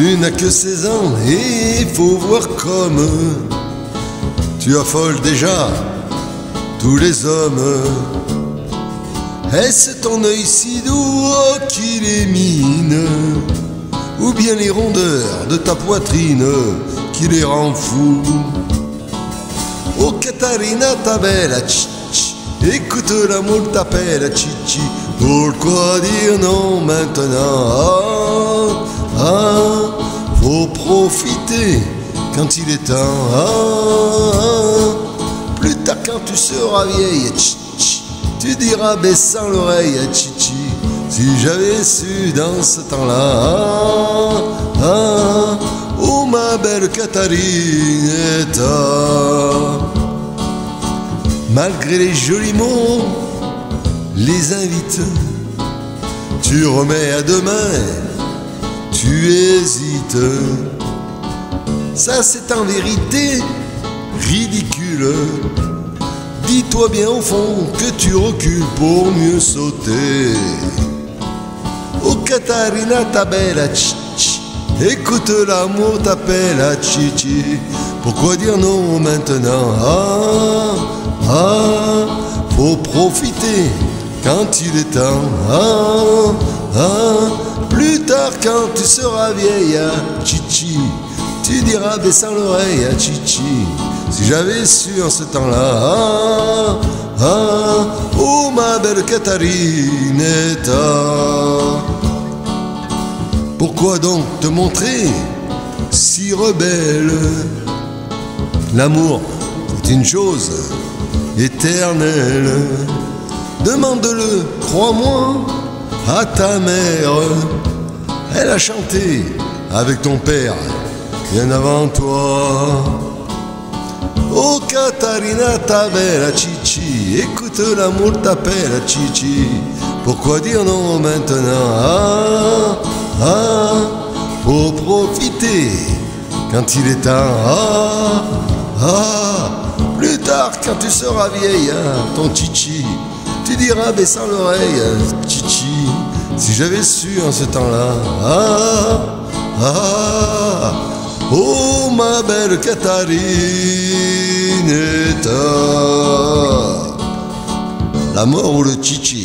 Tu n'as que 16 ans et il faut voir comme tu affoles déjà tous les hommes. Est-ce ton œil si doux qui les mine, ou bien les rondeurs de ta poitrine qui les rend fous? Oh Catarina, ta belle, écoute l'amour t'appelle, chichi. Pourquoi dire non maintenant? Ah, ah, faut profiter quand il est temps. Ah, ah, plus tard quand tu seras vieille, chichi, tu diras baissant l'oreille, chichi. Si j'avais su dans ce temps-là, ah, ah, oh ma belle Catarinetta. Malgré les jolis mots, les invites, tu remets à demain, tu hésites. Ça c'est en vérité ridicule. Dis-toi bien au fond que tu recules pour mieux sauter. Oh Catarina, ta belle, écoute l'amour t'appelle à chichi. Pourquoi dire non maintenant? Ah, ah, faut profiter quand il est temps. Ah, ah, plus tard quand tu seras vieille à chichi, tu diras baissant l'oreille à chichi. Si j'avais su en ce temps-là, ah, ah, oh ma belle Catarinetta. Pourquoi donc te montrer si rebelle? L'amour, c'est une chose éternelle. Demande-le, crois-moi, à ta mère. Elle a chanté avec ton père bien avant toi. Oh Catarina, ta belle, chichi, écoute l'amour t'appelle, chichi. Pourquoi dire non maintenant? Ah, ah, faut profiter quand il est temps. Ah, ah, plus tard quand tu seras vieille, hein, ton chichi, tu diras baissant l'oreille, chichi. Si j'avais su en ce temps-là, ah, ah, oh ma belle Catarinetta. La mort ou le chichi?